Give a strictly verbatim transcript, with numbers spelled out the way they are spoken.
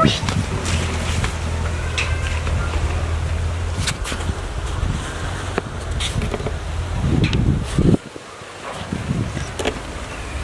puść!